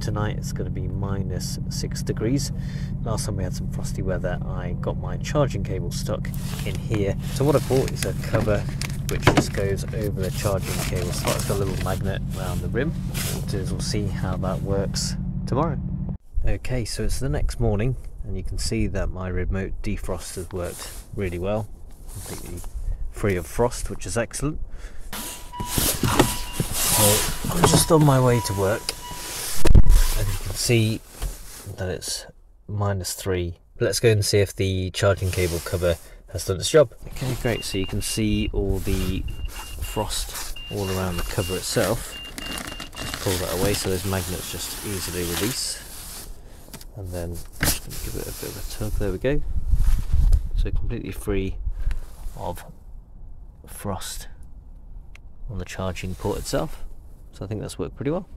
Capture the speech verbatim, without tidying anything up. tonight it's going to be minus six degrees. Last time we had some frosty weather, I got my charging cable stuck in here. So what I bought is a cover which just goes over the charging cable slot. It's got a little magnet around the rim. We'll see how that works tomorrow. Okay, so it's the next morning, and you can see that my remote defrost has worked really well. Completely free of frost, which is excellent. So I'm just on my way to work, and you can see that it's minus three. Let's go and see if the charging cable cover has done its job. Okay, great. So you can see all the frost all around the cover itself. Just pull that away so those magnets just easily release. And then give it a bit of a tug, there we go. So completely free of frost on the charging port itself. So I think that's worked pretty well.